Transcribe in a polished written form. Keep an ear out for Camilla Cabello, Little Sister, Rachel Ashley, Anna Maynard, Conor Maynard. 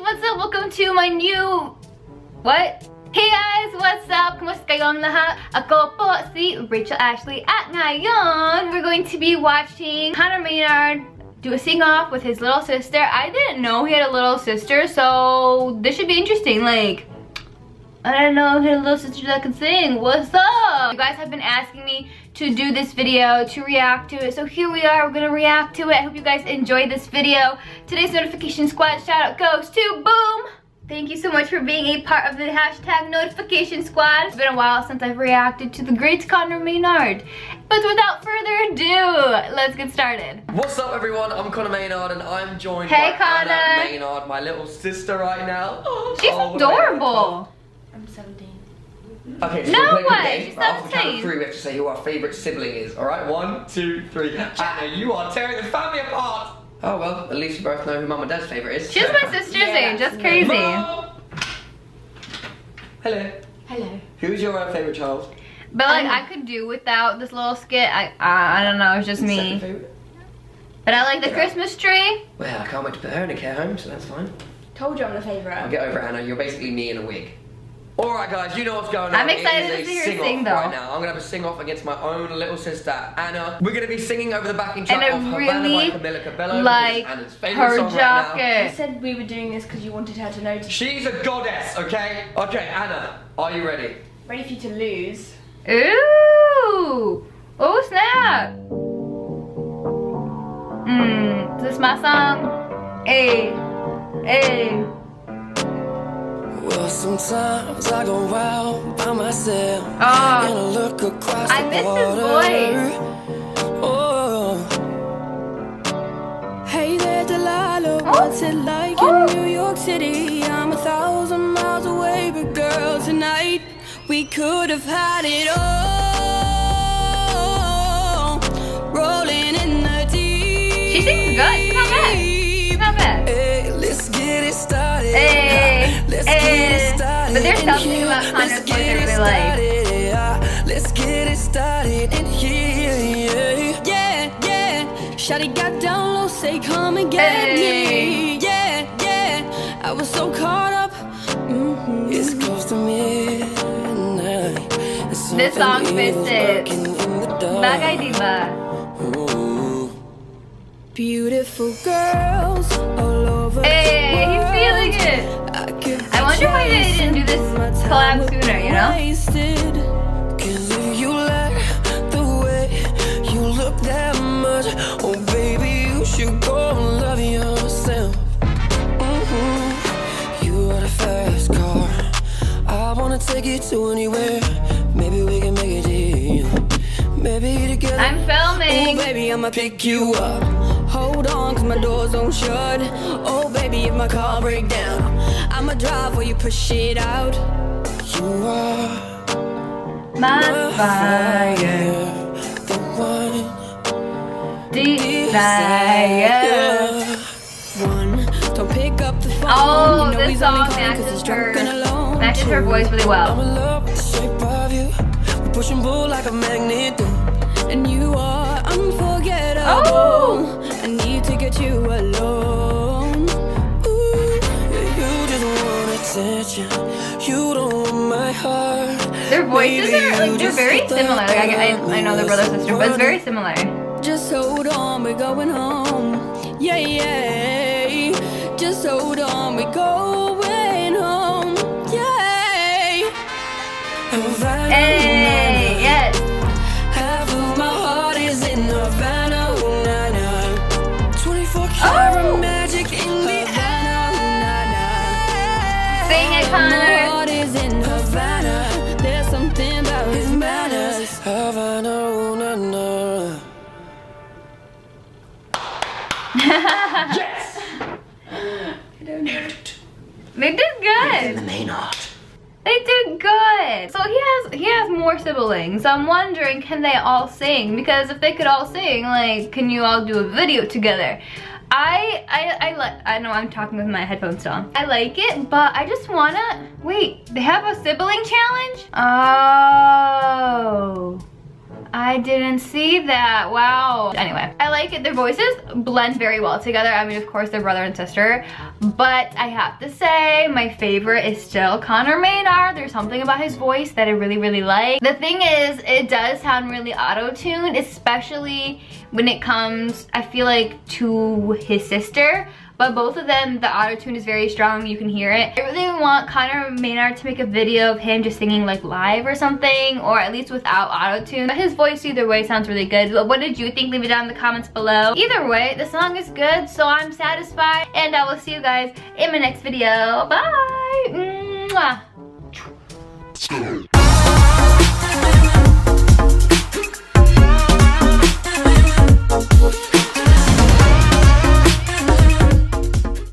What's up? Welcome to my new... What? Hey guys! What's up? Kumusta kayong lahat? Ako po si Rachel Ashley. At ngayon, we're going to be watching Anna Maynard do a sing-off with his little sister. I didn't know he had a little sister, so this should be interesting. Like, I don't know if he had a little sister that can sing. What's up? You guys have been asking me to do this video, to react to it. So here we are, we're gonna react to it. I hope you guys enjoy this video. Today's notification squad shout out goes to Boom! Thank you so much for being a part of the hashtag notification squad. It's been a while since I've reacted to the great Conor Maynard. But without further ado, let's get started. What's up everyone? I'm Conor Maynard and I'm joined by Anna Maynard, my little sister right now. She's adorable. I'm 17. Okay, so no way! She's 17. After the count of three, we have to say who our favorite sibling is. Alright, 1, 2, 3. Anna, you are tearing the family apart! Oh well, at least you both know who Mum and Dad's favourite is. She's my sister's age, that's crazy. Mom! Hello. Hello. Who's your favourite child? But like, I could do without this little skit. I don't know, it's just me. But I like the Christmas tree. Well, I can't wait to put her in a care home, so that's fine. Told you I'm the favourite. I'll get over it, Anna. You're basically me in a wig. Alright guys, you know what's going on. I'm excited to see her sing though. Right now, I'm going to have a sing-off against my own little sister, Anna. We're going to be singing over the backing track of Havana by Camilla Cabello. Like Anna's favorite song right now. You said we were doing this because you wanted her to notice. She's a goddess, okay? Okay, Anna, are you ready? Ready for you to lose. Ooh! Oh snap! Is this my song? Hey, hey. Well, sometimes I go out by myself and I look across the water. Oh, hey there, Delilah. What's it like in New York City? I'm 1,000 miles away, but girl, tonight we could have had it all. Rolling in the deep. She sings good. She's not bad. She's not bad. Hey, let's get it started. Hey. But there's something about Connor's voice I really like. Let's get it started in here. Yeah, yeah. Shawty got down low, say come and get me. Yeah, yeah. I was so caught up. It's close to midnight. This song fits it. Bagay diba. Beautiful girls all over. Hey, he's feeling it. I wonder why they didn't do this collab sooner, you know? You the way you look that much. Oh baby, you should go and love yourself. You are the first car. I wanna take it to anywhere. Maybe we can make it deal. Maybe together. I'm filming. Oh baby, I'ma pick you up. Hold on, cause my doors don't shut. Oh baby, if my car break down, I'ma drive while you push it out. You are my fire, the one desire. Don't pick up the phone. Oh, this song matches her voice really well. I love the shape of you. We push and pull like a magnet do. And you are unforgettable. I need to get you alone. You just want attention. You don't want my heart. Their voices are like, they're very similar. Like, I know they're brother sister, but it's very similar. Just hold on, we're going home. Yeah, yeah. Just hold on, we're going home. Yeah. Hey, yes. Connor. Is in Havana. There's something about his manners. Havana, Havana. Yes! I don't know. They did good. They may not. They did good. So he has more siblings. So I'm wondering, can they all sing? Because if they could all sing, like, can you all do a video together? I know I'm talking with my headphones on. I like it, but I just wanna, wait, they have a sibling challenge? Oh. I didn't see that. Wow. Anyway, I like it. Their voices blend very well together. I mean, of course, they're brother and sister, but I have to say my favorite is still Conor Maynard. There's something about his voice that I really, really like. The thing is, it does sound really auto-tuned, especially when it comes, I feel like, to his sister. But both of them, the auto-tune is very strong, you can hear it. I really want Conor Maynard to make a video of him just singing like live or something, or at least without auto-tune. But his voice either way sounds really good. But what did you think? Leave it down in the comments below. Either way, the song is good, so I'm satisfied. And I will see you guys in my next video. Bye! Mwah.